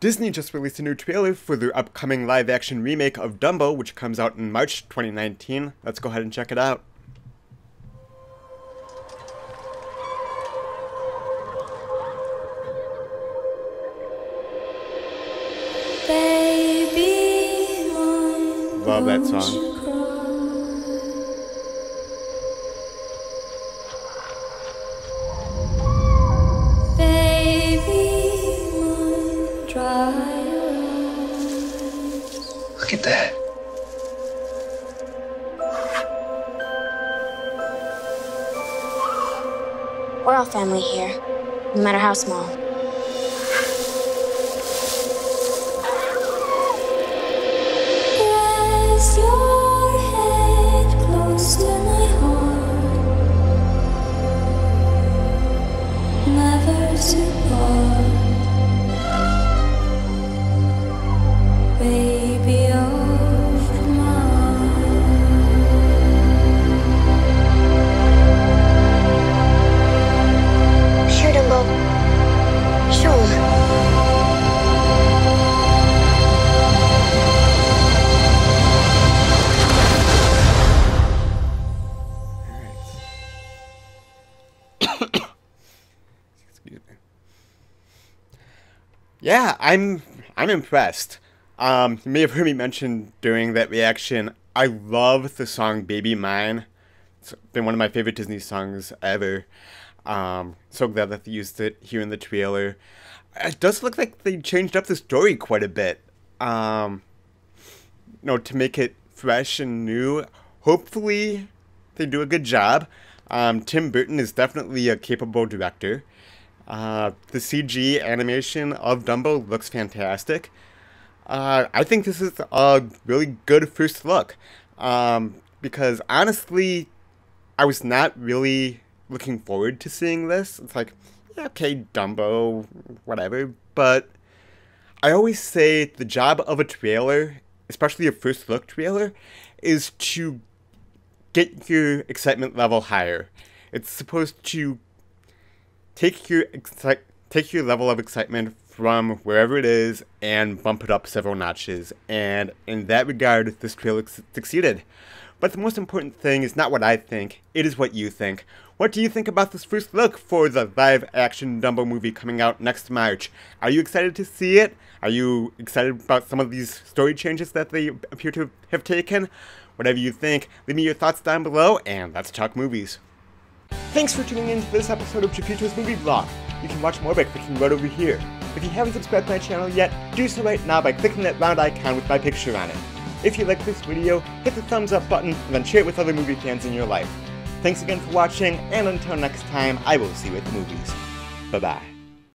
Disney just released a new trailer for their upcoming live-action remake of Dumbo, which comes out in March 2019. Let's go ahead and check it out. Baby, love that song. Look at that. We're all family here, no matter how small. Rest your head close to my heart, never to part. Yeah, I'm impressed. You may have heard me mention during that reaction, I love the song Baby Mine. It's been one of my favorite Disney songs ever. So glad that they used it here in the trailer. It does look like they changed up the story quite a bit. You know, to make it fresh and new. Hopefully, they do a good job. Tim Burton is definitely a capable director. The CG animation of Dumbo looks fantastic. I think this is a really good first look, because honestly, I was not really looking forward to seeing this. It's like, yeah, okay, Dumbo, whatever, but I always say the job of a trailer, especially a first look trailer, is to get your excitement level higher. It's supposed to take your level of excitement from wherever it is and bump it up several notches, and in that regard, this trailer succeeded. But the most important thing is not what I think, it is what you think. What do you think about this first look for the live-action Dumbo movie coming out next March? Are you excited to see it? Are you excited about some of these story changes that they appear to have taken? Whatever you think, leave me your thoughts down below, and let's talk movies. Thanks for tuning in to this episode of Jeffito's Movie Vlog. You can watch more by clicking right over here. If you haven't subscribed to my channel yet, do so right now by clicking that round icon with my picture on it. If you like this video, hit the thumbs up button and then share it with other movie fans in your life. Thanks again for watching, and until next time, I will see you at the movies. Bye-bye.